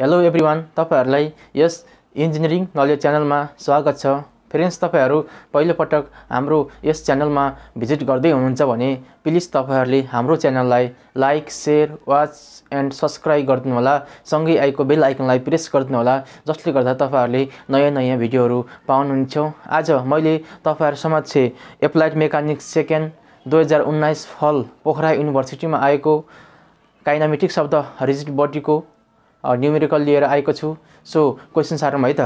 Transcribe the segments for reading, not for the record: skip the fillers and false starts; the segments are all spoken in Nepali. हेलो एभ्रीवान, तपाईहरुलाई यस इन्जिनियरिङ नलेज च्यानलमा स्वागत छ। फ्रेन्ड्स, तपाईहरु पहिलो पटक हाम्रो यस च्यानलमा भिजिट गर्दै हुनुहुन्छ भने प्लिज तपाईहरुले हाम्रो च्यानललाई like, share, watch and subscribe गर्दिनु होला। सँगै आएको बेल आइकनलाई प्रेस गर्दिनु होला, जसले गर्दा तपाईहरुले नयाँ नयाँ भिडियोहरु पाउनुहुन्छ। आज मैले तपाईहरु समक्ष एप्लाइड मेकानिक्स सेकेन्ड 2019 फल पोखरा युनिभर्सिटीमा आएको काइनेमेटिक शब्द रिजिड बडीको न्यूमेरिकल लिएर आएको छु। सो क्वेसन सारौँ है त।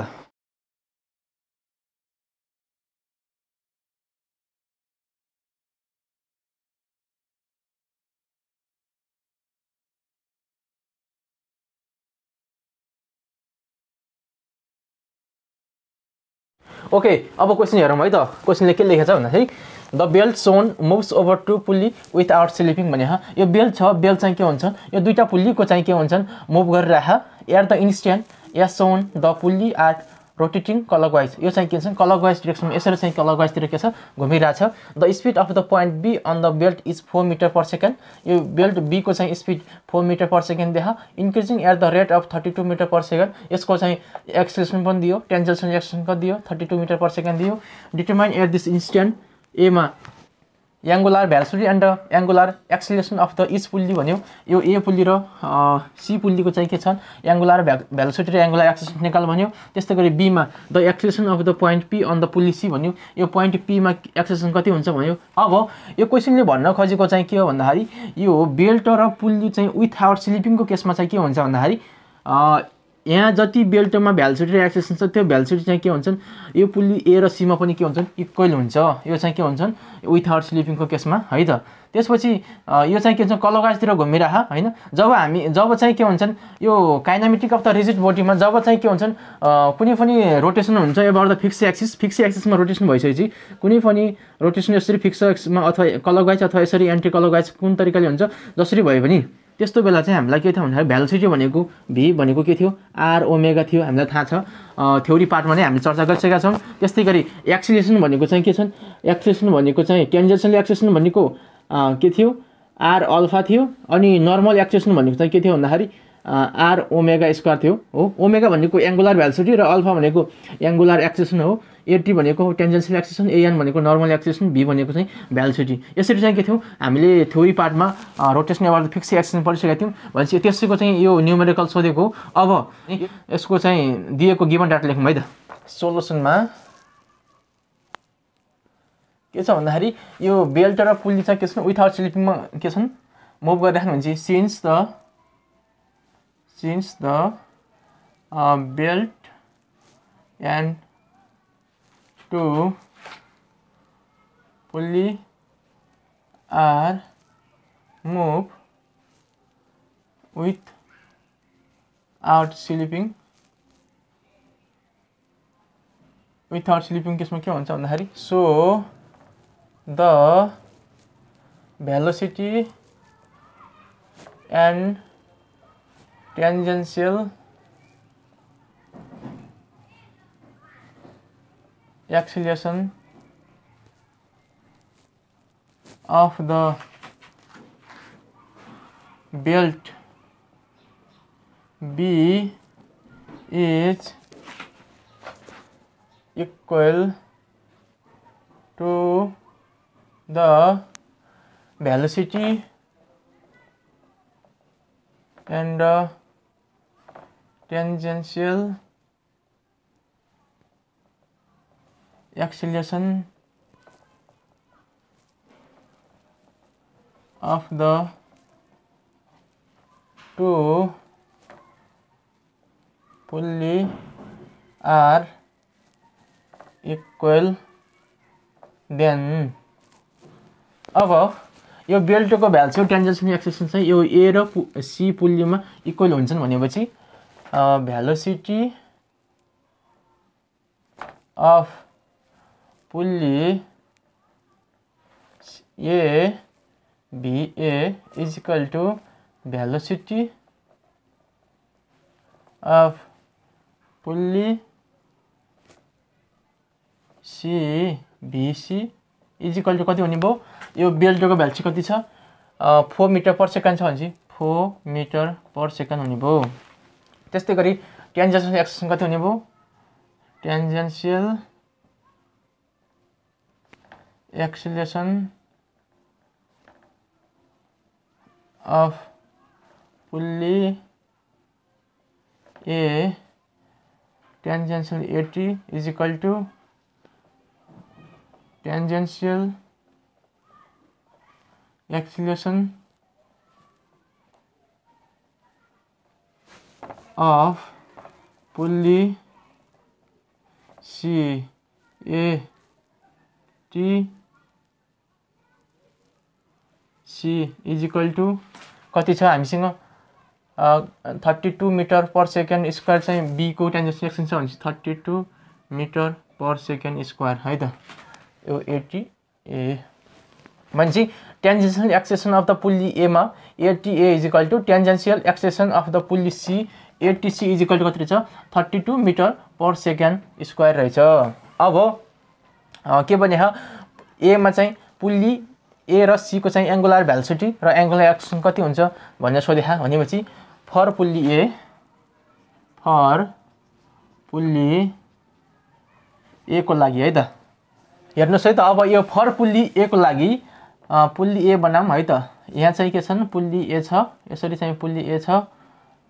ओके, अब क्वेसन हेरौँ है त। क्वेसनले के लेखेको छ भन्दाखेरि the belt shown moves over two pulley without slipping भने यो बेल्ट छ, बेल्ट चाहिँ के हुन्छ, यो दुईटा पुल्लीको चाहिँ के हुन्छन्, मुभ गरिरह। एट द इन्स्ट्यान्ट या shown the pulley are rotating clockwise, यो चाहिँ के हुन्छ क्लकवाइज डिरेक्सनमा यसरी चाहिँ क्लकवाइजतिर के छ घुमिरहेछ। The speed of the point B on the belt is 4 metre per second, यो बेल्ट बी को चाहिँ स्पिड 4 मिटर पर सेकेन्ड देखा, increasing at the rate of 32 metre per second. यसको चाहिँ एक्सेलेरेसन पनि दियो, टेन्जेन्सियल रिएक्सन पनि दियो, 32 मिटर पर सेकेन्ड दियो। Determine at this instant A मा angular velocity and angular acceleration of the each pulley भन्यो, यो ए पुल्ली र सी पुल्लीको चाहिँ के छन्, एङ्गुलर भेलोसिटी र एङ्गुलर एक्सेलेरेसन निकाल भन्यो। त्यस्तै गरी बी मा the acceleration of the point P on the pulley C भन्यो, यो पोइन्ट पी मा एक्सेलेरेसन कति हुन्छ भन्यो। अब यो क्वेसनले भन्न खोजेको चाहिँ के हो भन्दाखेरि यो बेल्ट र पुल्ली चाहिँ विथआउट स्लिपिङको केसमा चाहिँ के हुन्छ भन्दाखेरि यहाँ जति बेल्टमा भेलोसिटी र एक्सेलेरेसन छ त्यो भेलोसिटी चाहिँ के हुन्छन्, यो पुल्ली ए र सीमा पनि के हुन्छन्, इक्वल हुन्छ। यो चाहिँ के हुन्छन् विथआउट स्लिपिङको केसमा है त। त्यसपछि यो चाहिँ के हुन्छ क्लकवाइजतिर घुमिरह हैन। जब चाहिँ के हुन्छन् यो काइनेमेटिक अफ द रिजिड बडीमा जब चाहिँ के हुन्छन् कुनै पनि रोटेसन हुन्छ about the fix axis, fix एक्सिसमा रोटेसन भइसकेपछि कुनै पनि रोटेसन यसरी फिक्स एक्सिसमा अथवा क्लकवाइज अथवा यसरी एन्टी क्लकवाइज कुन तरिकाले हुन्छ जसरी भए पनि, त्यस्तो बेला चाहिँ हामीलाई के थियो भन्दाखेरि भेलोसिटी भनेको भी भनेको के थियो, आर ओमेगा थियो, हामीलाई थाहा छ, थ्योरी पार्टमा नै हामीले चर्चा गरिसकेका छौँ। त्यस्तै गरी एक्सेलेरेसन भनेको चाहिँ के छन्, एक्सेलेरेसन भनेको चाहिँ टेन्जेन्सियल एक्सेलेरेसन भनेको के थियो, आर अल्फा थियो, अनि नर्मल एक्सेलेरेसन भनेको चाहिँ के थियो भन्दाखेरि आर ओमेगा स्क्वायर थियो हो। ओमेगा भनेको एङ्गुलर भेलोसिटी र अल्फा भनेको एङ्गुलर एक्सेलेरेसन हो। एटी भनेको टेन्जेन्सियल एक्सेलेरेसन, एएन भनेको नर्मल एक्सेलेरेसन, भी भनेको चाहिँ भेलोसिटी। यसरी चाहिँ के थियौँ हामीले थ्योरी पार्टमा rotation about the fix acceleration पढिसकेका थियौँ। भनेपछि त्यसैको चाहिँ यो न्यूमेरिकल सोधेको। अब यसको चाहिँ दिएको गिभन डाटा लेखौँ है त। सोलुसनमा के छ भन्दाखेरि यो बेल्ट र पुल्ली चाहिँ के छन् विथआउट स्लिपिङमा के छन्, मुभ गरिराख्नु हुन्छ। Since the belt and two pulley are move without slipping केसमा के हुन्छ भन्दाखेरि so the velocity and tangential acceleration of the belt B is equal to the velocity and tangential acceleration of the two pulley are equal then above यो बेल्टको भेलोसिटी टेन्जेन्सियल एक्सेलेरेसन चाहिँ यो ए र सी पुल्लीमा इक्वल हुन्छन् भनेपछि velocity of pulley A भिए is equal to velocity of pulley C भिसी इज इक्वल टु कति हुने भयो, यो बेल्टको भेलोसिटी कति छ 4 मिटर पर सेकेन्ड छ भनेपछि 4 मिटर पर सेकेन्ड हुने भयो। त्यस्तै गरी ट्यान्जेन्सियल एक्सेसन कति हुने भयो? Tangential acceleration of pulley A tangential AT is equal to tangential acceleration of pulley C A T C is equal to कति छ हामीसँग 32 मीटर पर सेकेंड स्क्वायर चाहिए बी को tangential acceleration 32 metre per second square हाई द यो एटी ए मान्छे tangential acceleration of the pulley A मा eighty A is equal to tangential acceleration of the pulley C eighty C is equal to कति छ 32 मीटर पर सेकेंड स्क्वायर रहेछ। अब के भने ए मा चाहिँ पुल्ली ए र सी को चाहिँ एंगुलर भेलोसिटी र एंगुलर एक्सेलेरेशन कति हुन्छ भनेर सोधेखा भनेपछि फर पुल्ली ए को लागि है त हेर्नुस् है त। अब यो फर पुल्ली ए को लागि पुल्ली ए बनाम है त यहाँ चाहिँ के छन् पुल्ली ए छ यसरी चाहिँ पुल्ली ए छ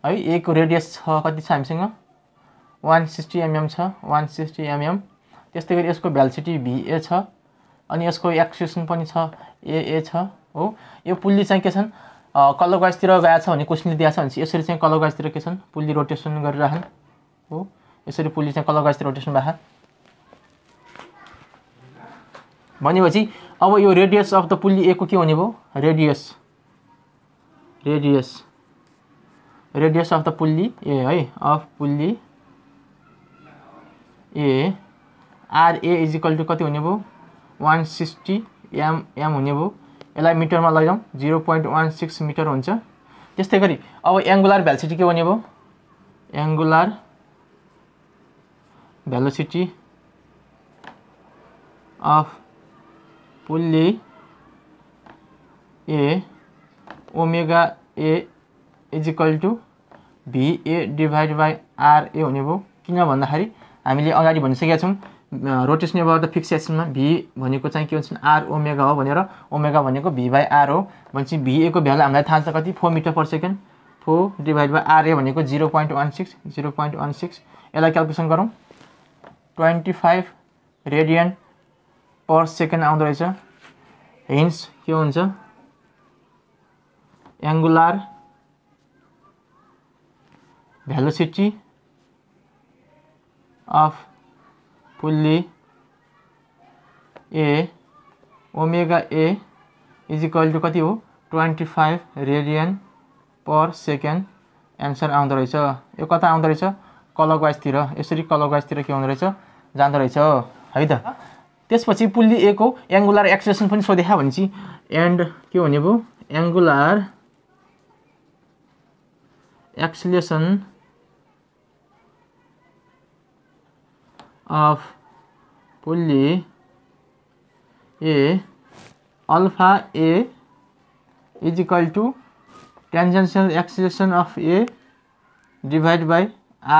है ए को रेडियस छ कति छ हामीसँग 160 mm छ 160 mm त्यस्तै गरी यसको भेलोसिटी भीए छ अनि यसको एक्सेलेरेसन पनि छ ए छ हो। यो पुल्ली चाहिँ के छन् कलरवाइजतिर गएको छ भने क्वेशनले दिएको छ भने यसरी चाहिँ कलरवाइजतिर के छन् पुल्ली रोटेसन गरिराखन् हो यसरी पुल्ली चाहिँ कलरवाइजतिर रोटेसन भएछ भनेपछि अब यो radius of the pulley A को के हुने भयो radius radius radius of the pulley A है of pulley A R A is equal to कति हुने भयो 160 एम हुने भयो यसलाई मिटरमा लैजाउँ 0.16 मिटर हुन्छ। त्यस्तै गरी अब एंगुलर भेलोसिटी के हुने भयो angular velocity of pulley A omega A is equal to VA divide by RA हुने भयो किन भन्दाखेरि हामीले अगाडि भनिसकेका छौँ rotation about the fix axis में भी भनेको चाहिँ के हुन्छ आर ओमेगा हो भनेर ओमेगा भनेको भी बाई आर हो भनेपछि भीए को भ्यालु हामीलाई थाहा छ कति 4 metre per second 4 divide by RA भनेको 0.16 0.16 यसलाई क्याल्कुलेसन गरौँ 25 रेडियन पर सेकेंड आउँदो रहेछ। हिन्स के हुन्छ angular velocity of pulley A omega A is equal to कति हो 25 रेडियन पर सेकेंड एंसर आउँदो रहेछ। यो कता आउँदो रहेछ क्लकवाइजतिर यसरी क्लकवाइजतिर के हुँदो रहेछ जाँदो रहेछ है त। त्यसपछि पुल्ली ए को एंगुलर एक्सेलेरेसन पनि सोधेखा भनेपछि एन्ड के हुने भयो angular acceleration of pulley A alpha A is equal to tangential acceleration of A divide by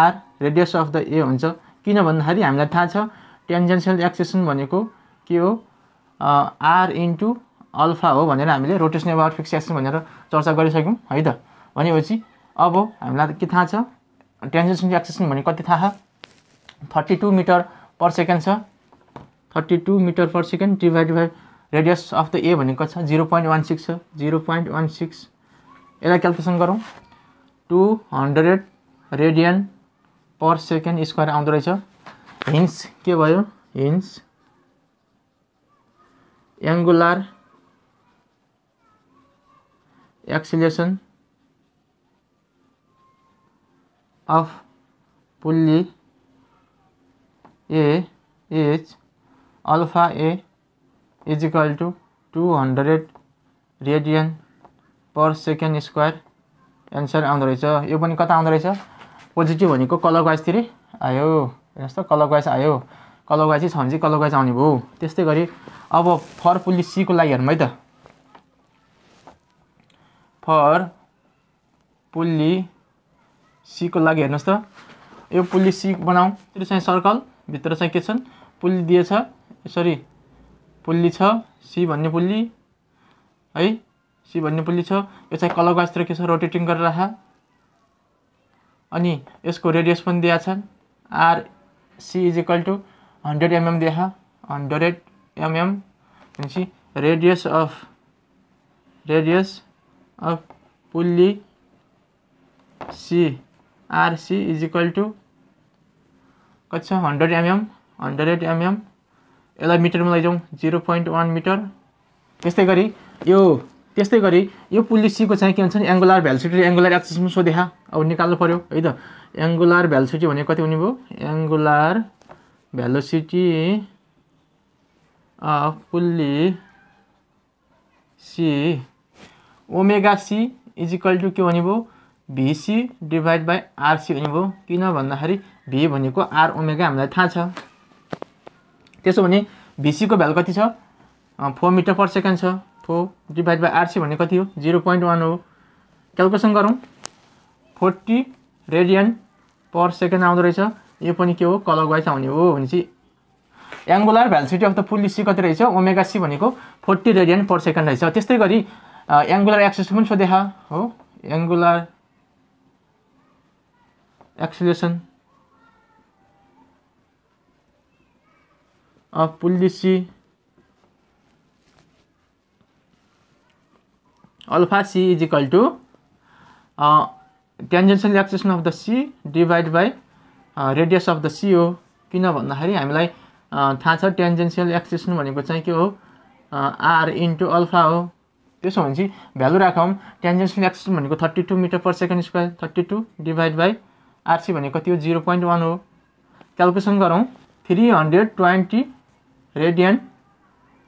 R radius of the A हुन्छ किन भन्दाखेरि हामीलाई थाहा छ टेंजेंशियल एक्सेलेरेसन भनेको के हो आर इन्टु अल्फा हो भनेर हामीले रोटेसन अबाउट फिक्स एक्सिस भनेर चर्चा गरिसक्यौँ है त। भनेपछि अब हामीलाई के थाहा छ टेंजेंशियल एक्सेलेरेसन भने कति थाहा छ 32 metre per second 32 metre per second divide by radius of the A भनेको छ 0.16 0.16 यसलाई क्याल्कुलेसन गरौँ 200 रेडियन पर सेकेंड स्क्वायर आउँदो रहेछ। हिन्स के भयो hence angular acceleration of pulley A H alpha A is equal to 200 radian per second square answer आउँदो रहेछ। यो पनि कता आउँदो रहेछ पोजिटिभ भनेको क्लकवाइजतिर आयो हेर्नुहोस् त क्लकवाइज आयो क्लकवाइज छ भने चाहिँ क्लकवाइज आउने भयो। त्यस्तै गरी अब फर पुल्ली सी को लागि हेरौँ है त फर पुल्ली सी को लागि हेर्नुस् त यो पुल्ली सी बनाऊ त्यो चाहिँ सर्कल भित्र चाहिँ के छन् पुल्ली दिए छ यसरी पुल्ली छ सी भन्ने पुल्ली है सी भन्ने पुल्ली छ यो चाहिँ कलरवाइज के छ रोटेटिङ गरेर राख अनि यसको रेडियस पनि दिया छन् R C is equal to 100 mm दिया 100 mm भनेपछि radius of pulley C R C is equal to कति छ 100 mm यसलाई मिटरमा लैजाऊ 0.1 मिटर। त्यस्तै गरी यो पुल्ली सी को चाहिँ के हुन्छ नि एंगुलर भेलोसिटी एंगुलर एक्सिस में सोध्या अब निकाल्नु पर्यो है त एंगुलर भेलोसिटी भने कति हुने भयो angular velocity of pulley C omega C is equal to के भनेको भीसी डिवाइड बाई आरसी भनेको किन भन्दाखेरि भी भनेको आर ओमेगा हामीलाई थाहा छ त्यसो भने भीसी को भ्यालु कति छ 4 मिटर पर सेकेन्ड छ 4 डिवाइड बाई आरसी भने कति हो 0.1 हो। क्याल्कुलेसन गरौँ 40 रेडियन पर सेकेन्ड आउँदो रहेछ यो पनि के हो क्लकवाइज आउने हो भनेपछि angular velocity of the pulley C कति रहेछ ओमेगा सी भनेको 40 रेडियन पर सेकेन्ड रहेछ। त्यस्तै गरी एंगुलर एक्सिस पनि सोधेका हो angular acceleration of pulley C alpha C is equal to tangential acceleration of the C divide by radius of the C हो किन भन्दाखेरि हामीलाई थाहा छ टेन्जेन्सियल एक्सिलेरेसन भनेको चाहिँ के हो आर इन्टु अल्फा हो। त्यसो भने भ्यालु राखौँ टेन्जेन्सियल एक्सिलेरेसन भनेको 32 metre per second square 32 divide by RC भनेको कति हो 0.1 हो। क्याल्कुलेसन गरौँ 320 रेडियन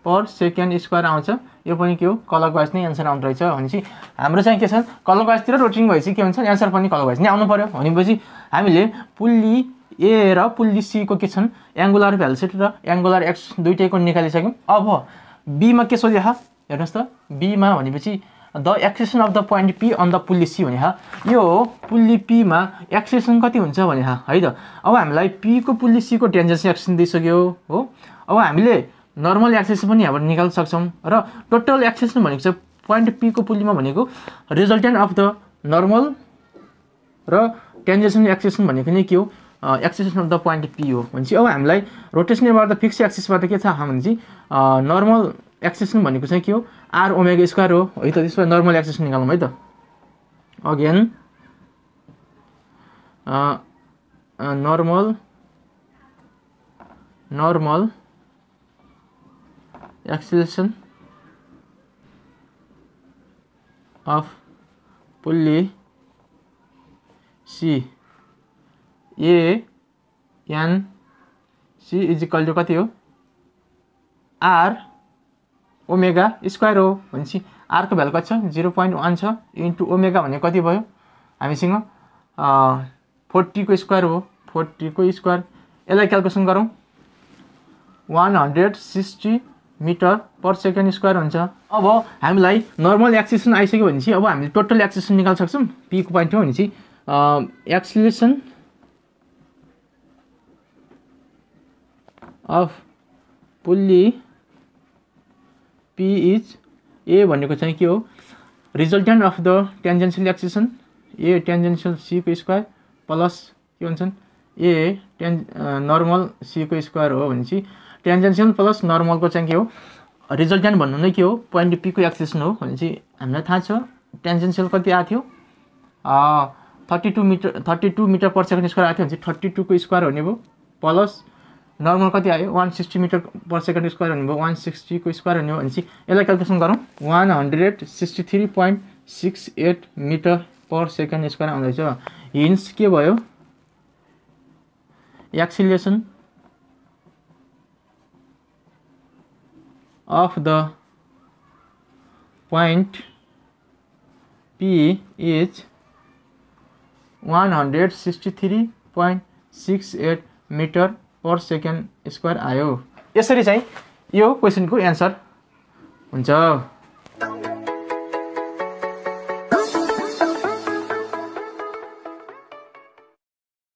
पर सेकेन्ड स्क्वायर आउँछ यो पनि के हो क्लकवाइज नै एन्सर आउँदो रहेछ भनेपछि हाम्रो चाहिँ के छ क्लकवाइजतिर रोटिङ भएपछि के हुन्छ एन्सर पनि क्लकवाइज नै आउनु पर्यो भनेपछि हामीले पुल्ली ए र पुल्ली सी को के छन् एंगुलर भेलोसिटी र एंगुलर एक्स दुईटैको निकालिसक्यौँ। अब बी मा के सोधेको छ हेर्नुहोस् त बी मा भनेपछि the acceleration of the point P on the pulley C भने यो पुल्ली पी मा एक्सेसन कति हुन्छ भने है त अब हामीलाई पी को पुल्ली सी को टेन्जेन्सियल एक्सेसन दिइसक्यो हो। अब हामीले नर्मल एक्सेसन पनि यहाँबाट निकाल्न सक्छौँ र टोटल एक्सेसन भनेको चाहिँ पोइन्ट पी को पुल्लीमा भनेको रिजल्टेन्ट अफ द नर्मल र टेन्जेन्सियल एक्सेसन भनेको नै के हो acceleration of the point P हो भनेपछि अब हामीलाई रोटेसन एबाउट द फिक्स एक्सिसबाट के थाहा भनेपछि नर्मल एक्सेसन भनेको चाहिँ के हो आर ओमेगा स्क्वायर हो है त त्यसमा नर्मल एक्सेसन निकालौँ है त again normal acceleration of pulley C A N C is equal to कति हो आर ओमेगा स्क्वायर हो भनेपछि आर को भ्यालु कति छ 0.1 छ इन्टु ओमेगा भने कति भयो हामीसँग 40 को स्क्वायर हो 40 को स्क्वायर यसलाई क्याल्कुलेसन गरौँ 160 मिटर पर सेकेन्ड स्क्वायर हुन्छ। अब हामीलाई नर्मल एक्सेसन आइसक्यो भनेपछि अब हामीले टोटल एक्सेसन निकाल्न सक्छौँ पी को पोइन्टमा भनेपछि acceleration of pulley P is ए भनेको चाहिँ के हो resultant of the tangential acceleration A tangential C को स्क्वायर प्लस के भन्छन् ए नर्मल सी को स्क्वायर हो भनेपछि टेन्जेन्सियल प्लस नर्मल को चाहिँ के हो रिजल्टेन्ट भन्नु नै के हो पोइन्ट पी को एक्सेसन हो भनेपछि हामीलाई थाहा छ टेन्जेन्सियल कति आएको थियो 32 मिटर पर सेकेन्ड स्क्वायर आएको थियो भनेपछि 32 को स्क्वायर हुने भयो प्लस नर्मल कति आयो 160 मिटर पर सेकेन्ड स्क्वायर हुने भयो 160 को स्क्वायर हुने हो भनेपछि यसलाई क्याल्कुलेसन गरौँ 163.68 मिटर पर सेकेन्ड स्क्वायर आउँदैछ। हिन्स के भयो acceleration of the point P is 163.68 metre per second square आयो। यसरी चाहिँ यो क्वेसनको एन्सर हुन्छ।